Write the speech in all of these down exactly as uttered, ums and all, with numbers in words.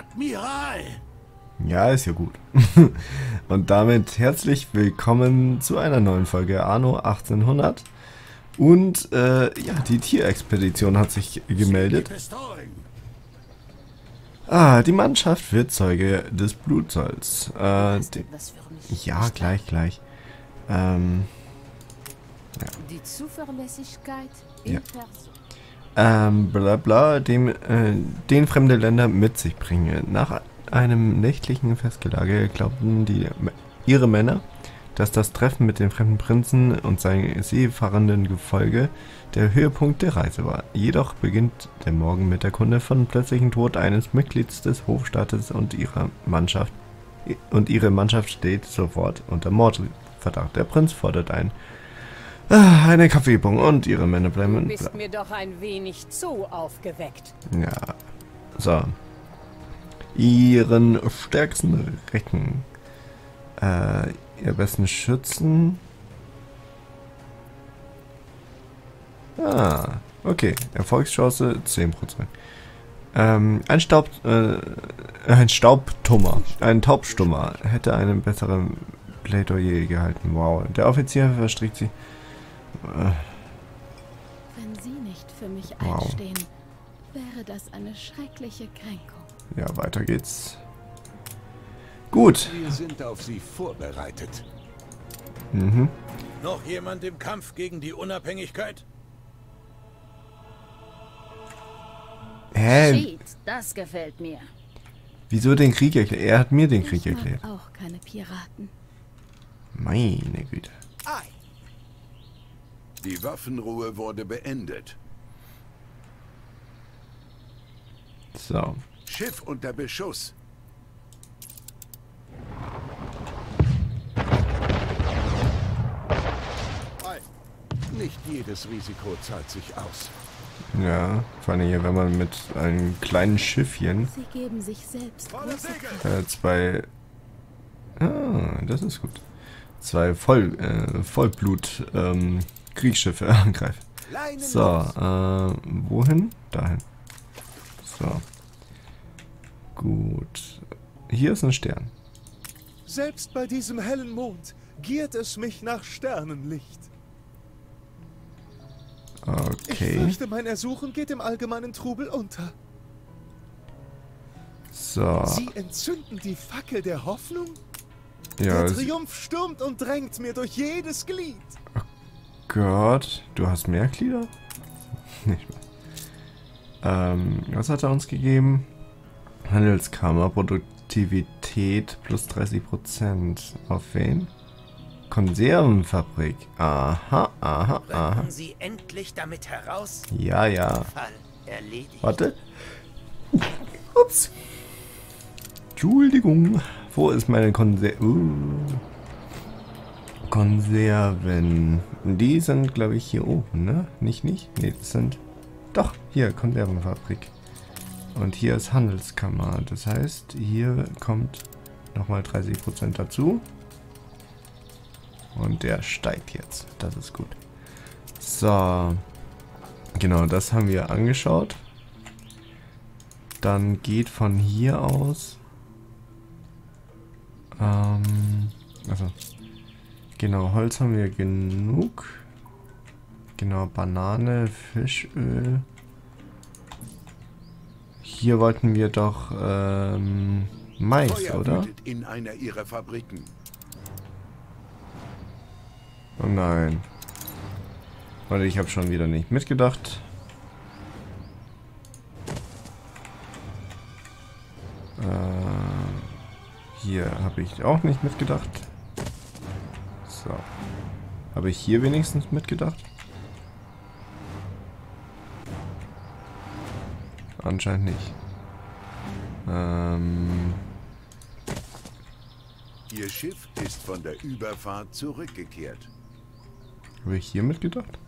Admiral! Ja, ist ja gut. Und damit herzlich willkommen zu einer neuen Folge Anno achtzehnhundert. Und äh, ja, die Tierexpedition hat sich gemeldet. Ah, die Mannschaft wird Zeuge des Blutsolls. Äh, ja, gleich, gleich. Ähm, ja. Die Zuverlässigkeit in ja. Person. Ähm, bla bla, dem, äh, den fremde Länder mit sich bringen. Nach einem nächtlichen Festgelage glaubten die, ihre Männer, dass das Treffen mit dem fremden Prinzen und seinem seefahrenden Gefolge der Höhepunkt der Reise war. Jedoch beginnt der Morgen mit der Kunde von plötzlichem Tod eines Mitglieds des Hofstaates und ihrer Mannschaft. Und ihre Mannschaft steht sofort unter Mordverdacht. Der Prinz fordert ein. Eine Kaffeebung und ihre Männer bleiben. Du bist mir doch ein wenig zu aufgeweckt. Ja. So. Ihren stärksten Recken. Äh, ihr besten Schützen. Ah, okay. Erfolgschance zehn Prozent. Ähm, ein Staub... Äh, ein Staubtummer. Ein Taubstummer. Hätte einen besseren Plädoyer gehalten. Wow. Der Offizier verstrickt sich... Wenn Sie nicht für mich wow. einstehen, wäre das eine schreckliche Kränkung. Ja, weiter geht's. Gut. Wir sind auf Sie vorbereitet. Mhm. Noch jemand im Kampf gegen die Unabhängigkeit? Hä? Schied, das gefällt mir. Wieso den Krieg erklärt? Er hat mir den Krieg ich erklärt. Auch keine Piraten. Meine Güte. Ei. Die Waffenruhe wurde beendet. So. Schiff unter Beschuss. Nicht jedes Risiko zahlt sich aus. Ja, vor allem hier, wenn man mit einem kleinen Schiffchen Sie geben sich selbst äh, zwei... Ah, das ist gut. Zwei Voll, äh, Vollblut... Ähm, Kriegsschiffe angreifen. So, äh, wohin? Dahin. So. Gut. Hier ist ein Stern. Selbst bei diesem hellen Mond giert es mich nach Sternenlicht. Okay. Ich fürchte, mein Ersuchen geht im allgemeinen Trubel unter. So. Sie entzünden die Fackel der Hoffnung? Ja, der Triumph stürmt und drängt mir durch jedes Glied. Okay. Gott, du hast mehr Glieder? Nicht mehr. Ähm, was hat er uns gegeben? Handelskammer, Produktivität plus dreißig Prozent. Auf wen? Konservenfabrik. Aha, aha, aha. Rücken Sie endlich damit heraus? Ja, ja. Fall erledigt. Warte. Ups. Entschuldigung. Wo ist meine Konserve? Uh. Konserven. Die sind, glaube ich, hier oben, ne? Nicht, nicht? Ne, das sind... Doch, hier, Konservenfabrik. Und hier ist Handelskammer. Das heißt, hier kommt nochmal dreißig Prozent dazu. Und der steigt jetzt. Das ist gut. So. Genau, das haben wir angeschaut. Dann geht von hier aus... Ähm... Also... Genau, Holz haben wir genug. Genau, Banane, Fischöl. Hier wollten wir doch ähm, Mais, Feuer oder? In einer ihrer Fabriken. Oh nein. Leute, ich habe schon wieder nicht mitgedacht. Äh, hier habe ich auch nicht mitgedacht. So. Habe ich hier wenigstens mitgedacht? Anscheinend nicht. Ähm. Ihr Schiff ist von der Überfahrt zurückgekehrt. Habe ich hier mitgedacht?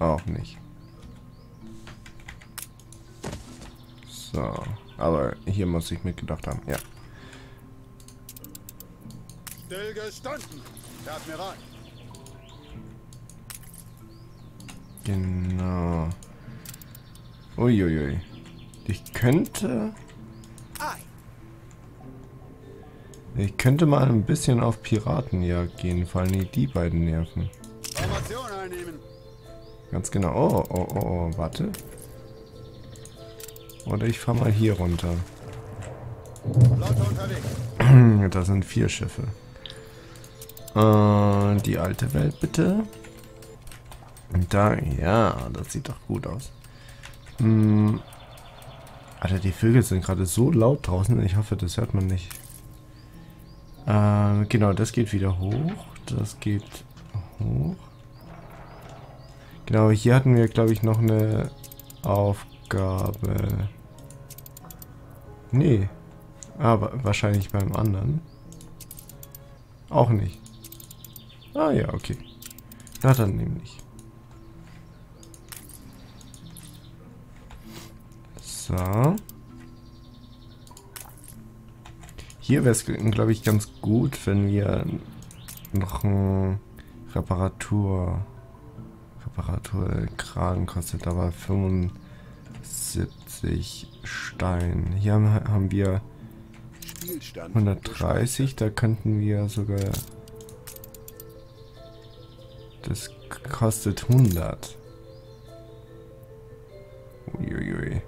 Auch nicht. So. Aber hier muss ich mitgedacht haben, ja. Stillgestanden! Admiral. Genau. Uiuiui. Ich könnte Ich könnte mal ein bisschen auf Piratenjagd gehen, vor allem die beiden nerven. Formation einnehmen. Ganz genau. Oh, oh, oh, oh, warte. Oder ich fahre mal hier runter. Da sind vier Schiffe. Äh, die alte Welt bitte. Und da, ja, das sieht doch gut aus. Hm. Alter, die Vögel sind gerade so laut draußen. Ich hoffe, das hört man nicht. Äh, genau, das geht wieder hoch. Das geht hoch. Genau, hier hatten wir, glaube ich, noch eine Aufgabe. Nee. Aber wahrscheinlich beim anderen. Auch nicht. Ah ja, okay. Na dann nämlich. So. Hier wäre es, glaube ich, ganz gut, wenn wir noch ein Reparatur... Reparaturkran kostet aber fünfundsiebzig Stein. Hier haben, haben wir hundertdreißig, da könnten wir sogar... Das kostet hundert. Uiuiui.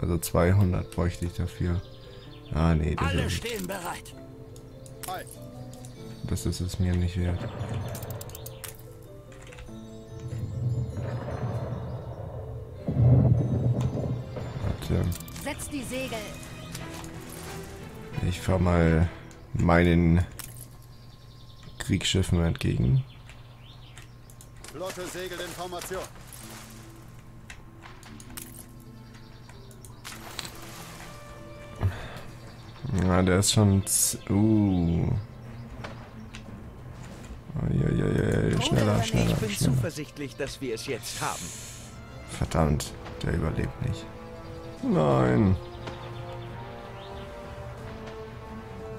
Also zweihundert bräuchte ich dafür. Ah nee, das Alle ist... Stehen bereit. Das ist es mir nicht wert. Warte. Setz die Segel. Ich fahre mal meinen Kriegsschiffen entgegen. Flotte segelt in Formation. Ja, der ist schon... Uh. Uiuiui, schneller, schneller, ich bin schneller. Zuversichtlich, dass wir es jetzt haben. Verdammt, der überlebt nicht. Nein.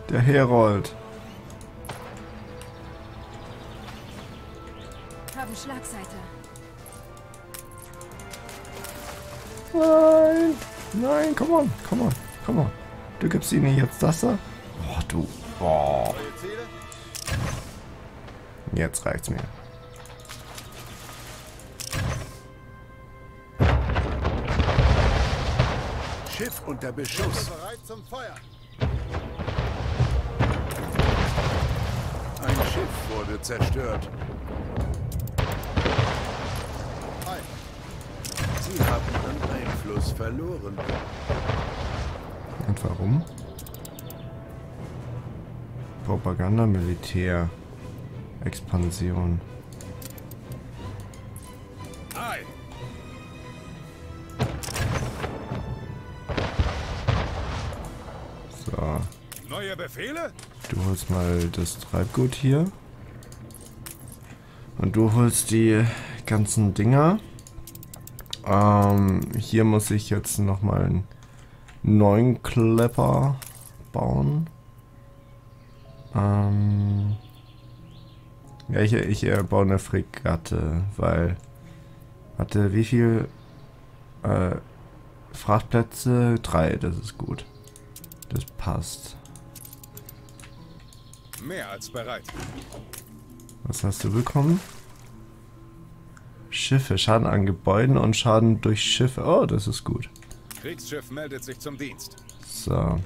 Der Herold. Haben Schlagseite. Nein. Nein, komm on, komm on, komm on. Du gibst ihnen jetzt das da? Oh, du. Oh. Jetzt reicht's mir. Schiff unter Beschuss. Bereit zum Feuer. Ein Schiff wurde zerstört. Sie haben an Einfluss verloren. Und warum? Propaganda, Militär, Expansion. Ei. So. Neue Befehle? Du holst mal das Treibgut hier. Und du holst die ganzen Dinger. Ähm, hier muss ich jetzt nochmal ein neuen Klepper bauen. Ähm, ja, ich, ich äh, baue eine Fregatte, weil hatte wie viel äh, Frachtplätze? Drei, das ist gut. Das passt. Mehr als bereit. Was hast du bekommen? Schiffe, Schaden an Gebäuden und Schaden durch Schiffe. Oh, das ist gut. Kriegsschiff meldet sich zum Dienst. So.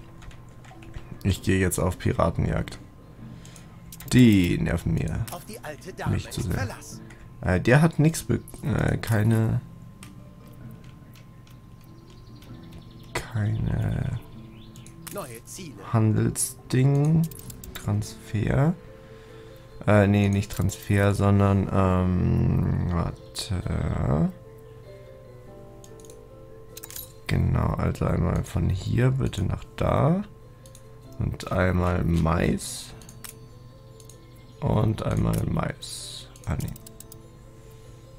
Ich gehe jetzt auf Piratenjagd. Die nerven mir. Auf die alte Dame nicht zu sehr. Äh, der hat nichts be... Äh, keine... Keine... Neue Ziele. Handelsding. Transfer. Äh, nee, nicht Transfer, sondern... Ähm... Warte... Genau, also einmal von hier bitte nach da und einmal Mais und einmal Mais. Ah ne.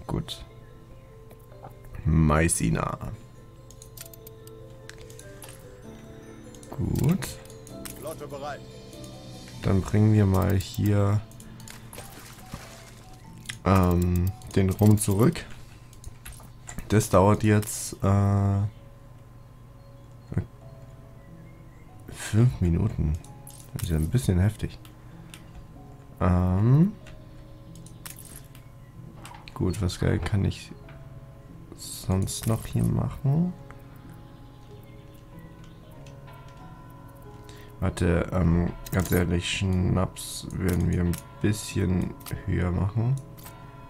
Gut. Maisina. Gut. Dann bringen wir mal hier ähm, den Rum zurück. Das dauert jetzt äh, fünf Minuten. Das ist ja ein bisschen heftig. Ähm. Gut, was geil kann ich sonst noch hier machen? Warte, ähm, ganz ehrlich, Schnaps werden wir ein bisschen höher machen,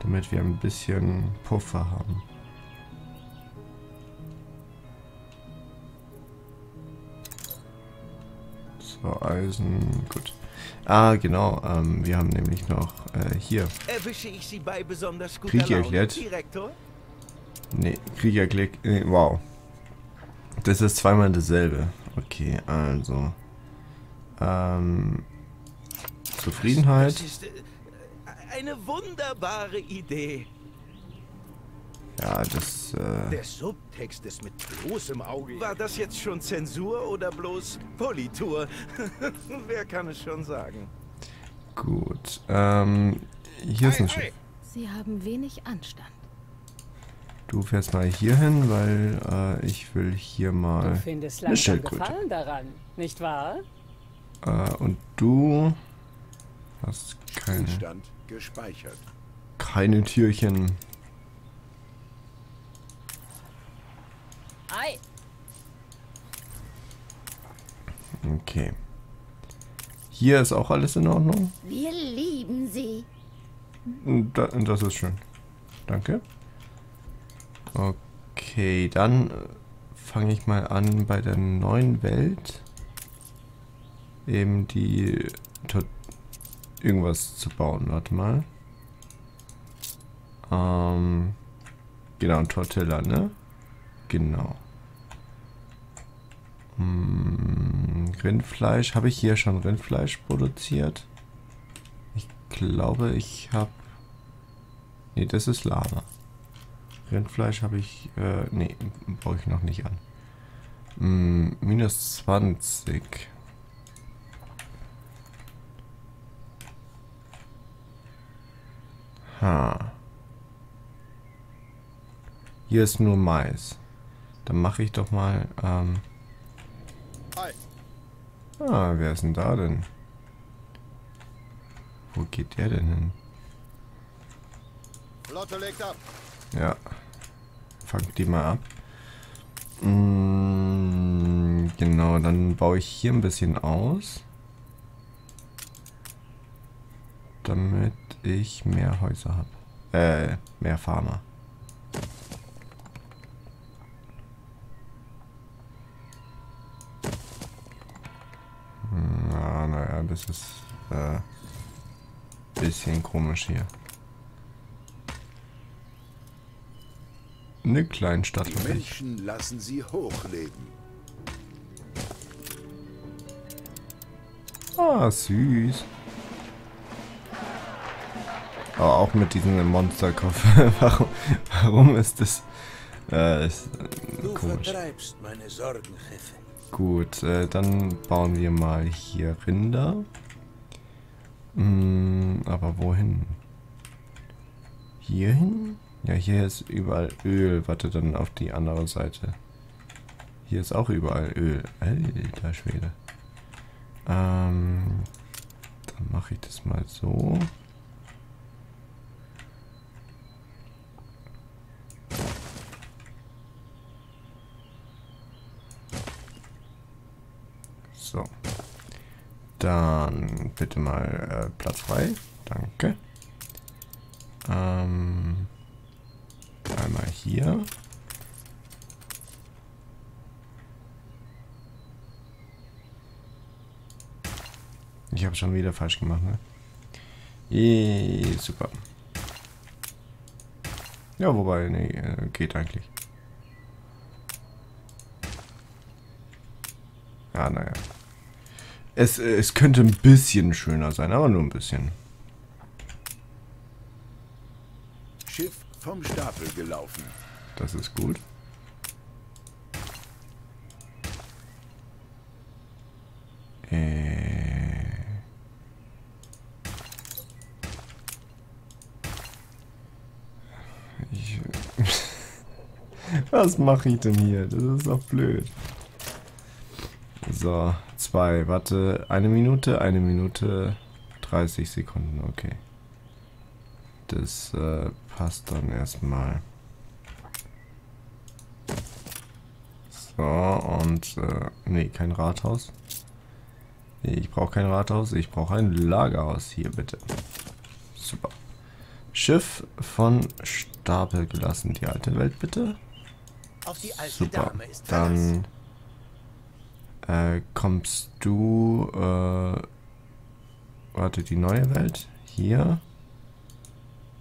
damit wir ein bisschen Puffer haben. So, Eisen, gut. Ah, genau, ähm, wir haben nämlich noch, äh, hier. Erwische ich Sie bei besonders guter Krieg erklärt. Laune, Direktor? Nee, Krieg erklärt, nee, wow. Das ist zweimal dasselbe. Okay, also. Ähm, Zufriedenheit. Das ist eine wunderbare Idee. Ja, das, äh... Der Subtext ist mit bloßem Auge... War das jetzt schon Zensur oder bloß Politur? Wer kann es schon sagen? Gut, ähm... Hier ist ein Schiff. Sie haben wenig Anstand. Du fährst mal hier hin, weil, äh, ich will hier mal... Du findest langsam Gefallen daran, nicht wahr? Äh, und du... Hast keine... Zustand gespeichert. Keine Türchen... Okay. Hier ist auch alles in Ordnung. Wir lieben sie. Da, das ist schön. Danke. Okay, dann fange ich mal an bei der neuen Welt. Eben die... Irgendwas zu bauen. Warte mal. Ähm, genau, ein Tortilla, ne? Genau. Rindfleisch. Habe ich hier schon Rindfleisch produziert? Ich glaube, ich habe... Ne, das ist Lava. Rindfleisch habe ich... Äh, ne, brauche ich noch nicht an. Hm, minus zwanzig. Ha. Hier ist nur Mais. Dann mache ich doch mal... Ähm, Ah, wer ist denn da denn? Wo geht der denn hin? Flotte legt ab. Ja. Fangt die mal ab. Mm, genau, dann baue ich hier ein bisschen aus. Damit ich mehr Häuser habe. Äh, mehr Farmer. Das ist ein äh, bisschen komisch hier. Eine Kleinstadt. Die Menschen lassen sie hochleben. Ah, süß. Aber auch mit diesem Monsterkopf. warum, warum ist das... Äh, ist, äh, du komisch. Vertreibst meine Sorgen, Jefe. Gut, äh, dann bauen wir mal hier Rinder. Mm, aber wohin? Hierhin? Ja, hier ist überall Öl. Warte, dann auf die andere Seite. Hier ist auch überall Öl. Alter Schwede. Ähm, dann mache ich das mal so. So, dann bitte mal äh, Platz frei, danke. Ähm, einmal hier. Ich habe schon wieder falsch gemacht, ne? Eee, super. Ja, wobei, ne, geht eigentlich. Ja, naja. Es, es könnte ein bisschen schöner sein, aber nur ein bisschen. Schiff vom Stapel gelaufen. Das ist gut. Äh. Ich Was mache ich denn hier? Das ist doch blöd. So, zwei, warte, eine Minute, eine Minute, dreißig Sekunden, okay. Das äh, passt dann erstmal. So, und, äh, nee, kein Rathaus. Nee, ich brauche kein Rathaus, ich brauche ein Lagerhaus hier, bitte. Super. Schiff von Stapel gelassen, die alte Welt, bitte. Auf die alte Super, Dame ist dann äh, kommst du, äh, warte, die neue Welt, hier,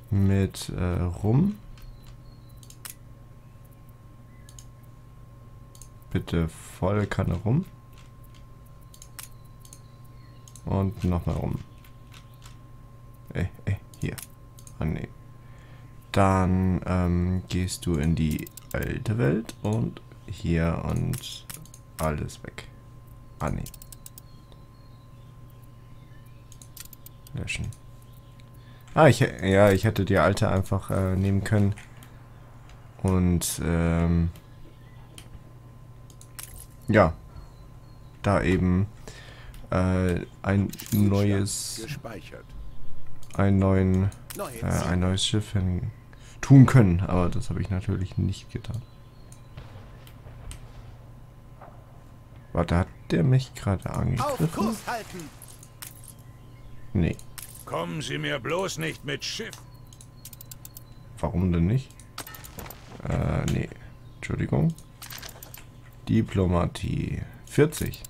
mit äh, rum. Bitte volle Kanne rum. Und nochmal rum. Ey, ey, hier. Ah, nee. Dann ähm, gehst du in die alte Welt und hier und alles weg. Ah, nee. Löschen. Ah, ich, ja, ich hätte die alte einfach äh, nehmen können. Und, ähm... ja, da eben äh, ein neues, einen neuen, äh, ein neues Schiff hin tun können, aber das habe ich natürlich nicht getan. Warte, hat der mich gerade angegriffen? Nee. Kommen Sie mir bloß nicht mit Schiff. Warum denn nicht? Äh, nee, Entschuldigung. Diplomatie vierzig.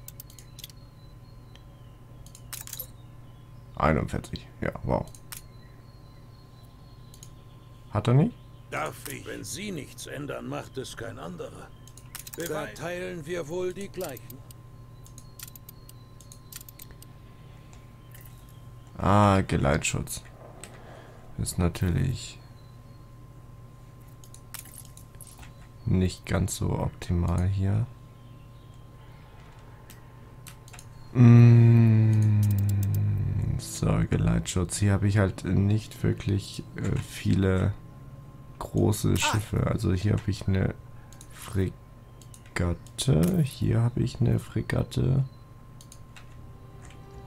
einundvierzig. Ja, wow. Hat er nicht? Darf ich? Wenn Sie nichts ändern, macht es kein anderer. Verteilen wir wohl die gleichen. Ah, Geleitschutz. Ist natürlich nicht ganz so optimal hier. Mm, so, Geleitschutz. Hier habe ich halt nicht wirklich äh, viele große Schiffe. Also hier habe ich eine Fregatte. Hier habe ich eine Fregatte.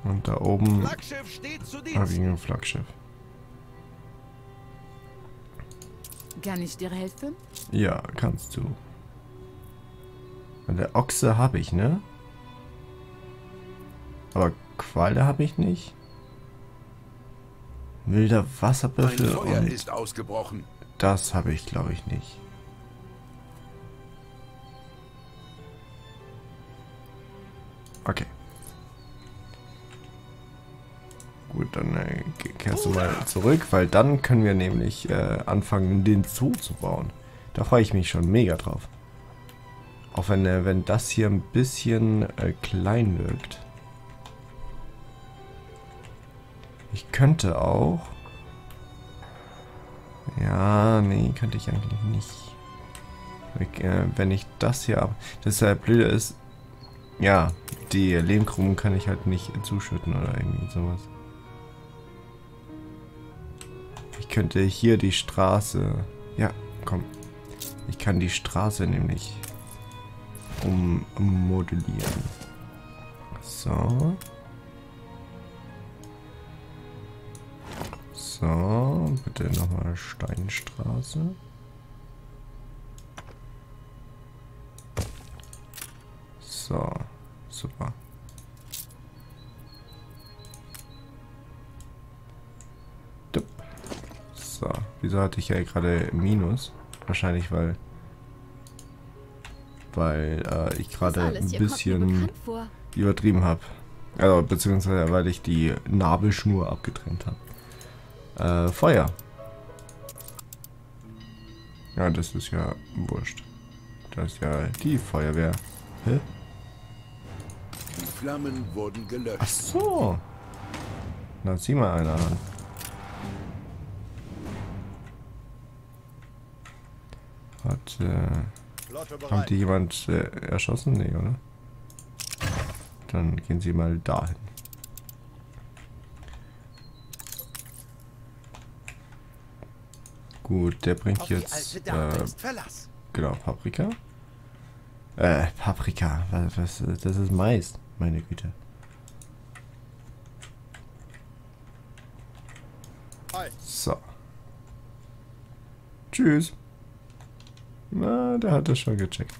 Und da oben habe ich ein Flaggschiff. Kann ich dir helfen? Ja, kannst du. Eine Ochse habe ich, ne? Aber Qualle habe ich nicht. Wilder Wasserbüffel und ist ausgebrochen. Das habe ich, glaube ich, nicht. Okay. Gut, dann äh, kehrst du mal zurück, weil dann können wir nämlich äh, anfangen, den Zoo zu bauen. Da freue ich mich schon mega drauf. Auch wenn, äh, wenn das hier ein bisschen äh, klein wirkt. Ich könnte auch... Ja, nee, könnte ich eigentlich nicht. Ich, äh, wenn ich das hier ab... Das äh, Blöde ist... Ja, die Lehmkrumen kann ich halt nicht zuschütten oder irgendwie sowas. Ich könnte hier die Straße... Ja, komm. Ich kann die Straße nämlich ummodellieren. So. So, bitte nochmal Steinstraße. So, super. So, wieso hatte ich ja gerade Minus? Wahrscheinlich, weil weil äh, ich gerade ein bisschen übertrieben habe. Also, beziehungsweise, weil ich die Nabelschnur abgetrennt habe. Äh, Feuer. Ja, das ist ja wurscht. Das ist ja die Feuerwehr. Hä? Die Flammen wurden gelöscht. Ach so. Na, zieh mal einer an. Hat, äh, haben die jemand äh, erschossen? Nee, oder? Dann gehen sie mal dahin. Gut, der bringt jetzt, äh, genau, Paprika. Äh, Paprika. Was, was, das ist Mais, meine Güte. So. Tschüss. Na, der hat das schon gecheckt.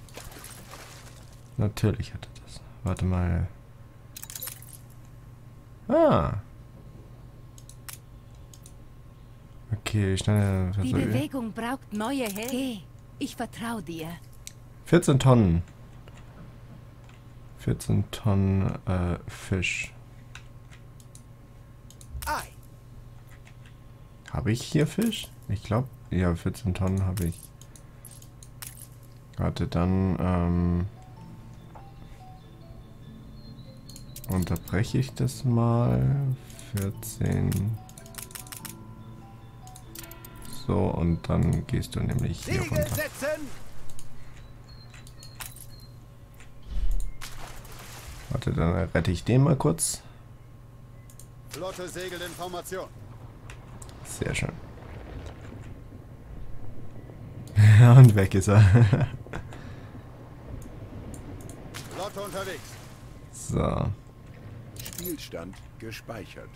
Natürlich hat er das. Warte mal. Ah. Okay, schnell. Die Bewegung braucht neue Helden. Geh, ich vertraue dir. vierzehn Tonnen. vierzehn Tonnen äh, Fisch. Habe ich hier Fisch? Ich glaube, ja, vierzehn Tonnen habe ich. Warte, dann ähm, unterbreche ich das mal. vierzehn. So, und dann gehst du nämlich hier runter. Warte, dann rette ich den mal kurz. Flotte Segelinformation. Sehr schön. Und weg ist er. Flotte unterwegs. So. Spielstand gespeichert.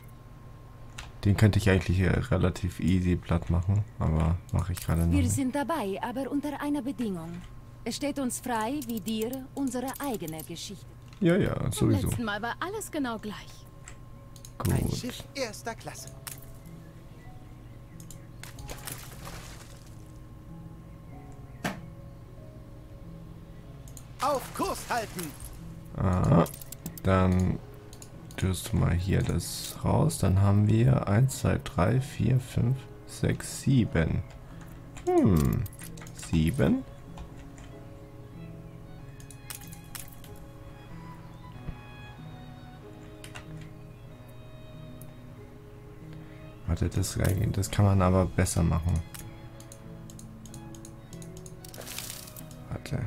Den könnte ich eigentlich hier relativ easy platt machen, aber mache ich gerade nicht. Wir sind dabei, aber unter einer Bedingung. Es steht uns frei, wie dir, unsere eigene Geschichte. Ja, ja, sowieso. Beim letzten Mal war alles genau gleich. Gut. Ein Schiff erster Klasse. Auf Kurs halten! Aha. Dann tust du mal hier das raus. Dann haben wir eins, zwei, drei, vier, fünf, sechs, sieben. Hm. sieben. Warte, das, das kann man aber besser machen. Warte.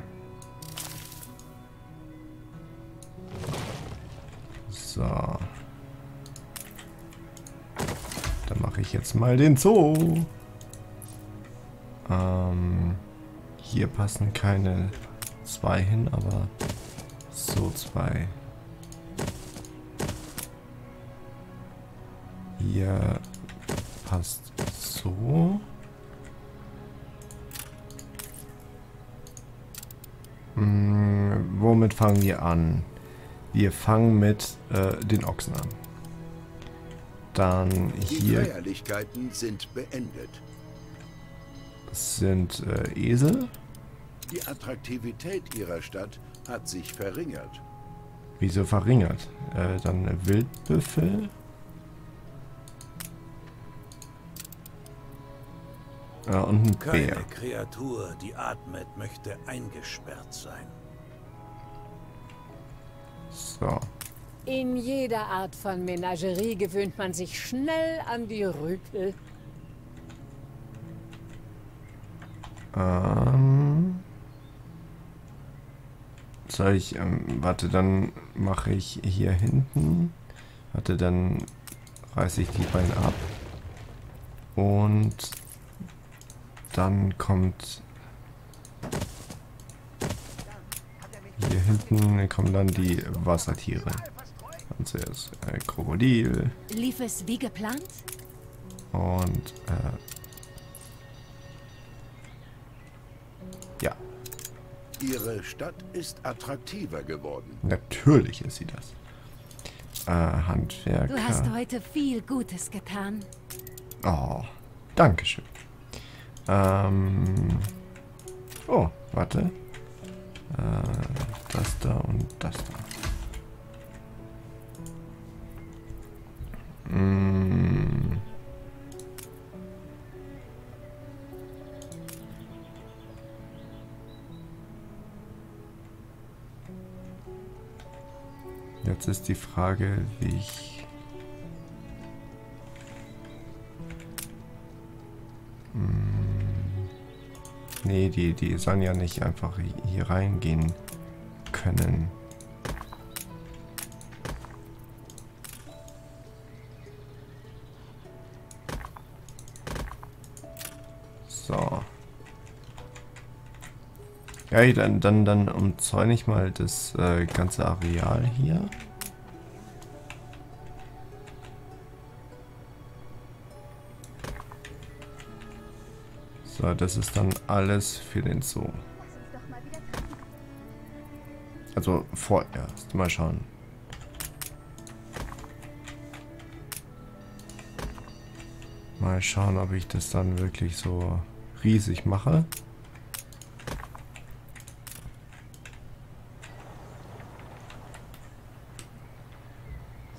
So. Dann mache ich jetzt mal den Zoo. Ähm, hier passen keine zwei hin, aber so zwei. Hier passt so. Hm, womit fangen wir an? Wir fangen mit äh, den Ochsen an. Dann hier. Die Feierlichkeiten sind beendet. Das sind äh, Esel. Die Attraktivität ihrer Stadt hat sich verringert. Wieso verringert? Äh, dann Wildbüffel. Äh, und ein Bär. Keine Kreatur, die atmet, möchte eingesperrt sein. So. In jeder Art von Menagerie gewöhnt man sich schnell an die Rüpel. Ähm. Soll ich, ähm, warte, dann mache ich hier hinten. Warte, dann reiße ich die beiden ab. Und dann kommt... Hier hinten kommen dann die Wassertiere. Und zuerst äh, Krokodil. Lief es wie geplant? Und äh, ja. Ihre Stadt ist attraktiver geworden. Natürlich ist sie das. Äh, Handwerker. Du hast heute viel Gutes getan. Oh, dankeschön. Ähm, oh, warte. Das da und das da. Mm. Jetzt ist die Frage, wie ich... Mm. Nee, die, die sollen ja nicht einfach hier reingehen können. So. Ja, dann, dann, dann umzäune ich mal das äh, ganze Areal hier. So, das ist dann alles für den Zoo. Also vorerst, mal schauen. Mal schauen, ob ich das dann wirklich so riesig mache.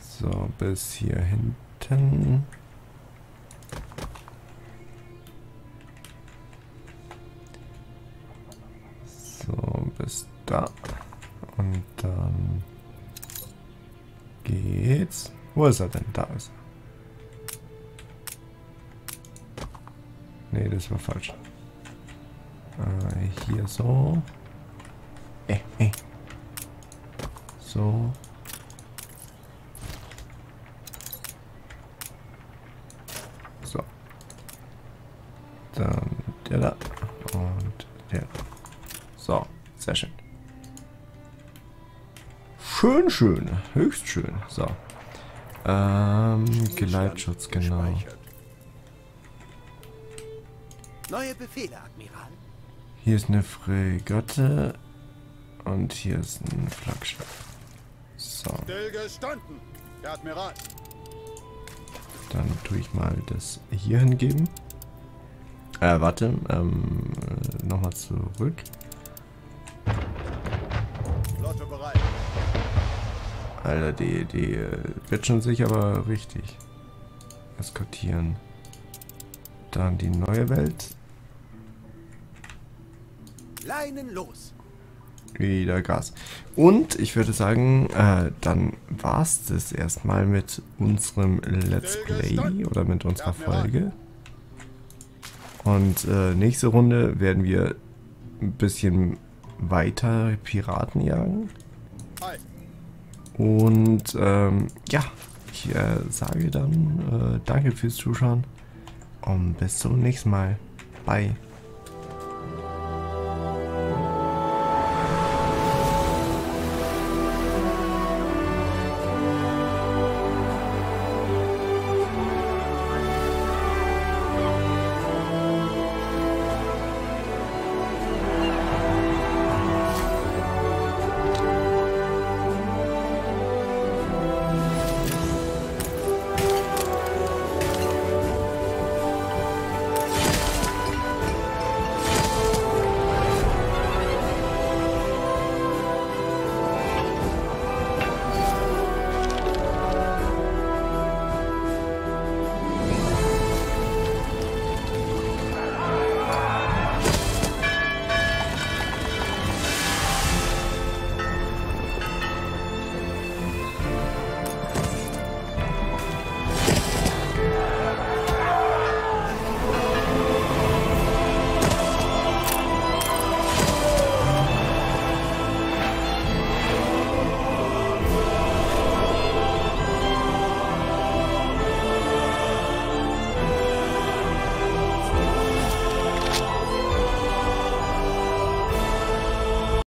So, bis hier hinten. So, bis da. Und dann geht's. Wo ist er denn? Da ist er. Nee, das war falsch. Äh, hier so. Äh, äh. So. So. Dann der da. Und der da. So, sehr schön. Schön, schön. Höchst schön. So. Ähm, Geleitschutz, genau. Neue Befehle, Admiral. Hier ist eine Fregatte und hier ist ein Flaggschiff. So. Stillgestanden, Herr Admiral. Dann tue ich mal das hier hingeben. Äh, warte. Ähm, nochmal zurück. Flotte bereit. Alter, die, die bitchen sich aber richtig. Eskortieren. Dann die neue Welt. Leinen los. Wieder Gas. Und ich würde sagen, äh, dann war es das erstmal mit unserem Let's Play oder mit unserer Folge. Und äh, nächste Runde werden wir ein bisschen weiter Piraten jagen. Und ähm, ja, ich äh, sage dann äh, danke fürs Zuschauen. Und bis zum nächsten Mal. Bye.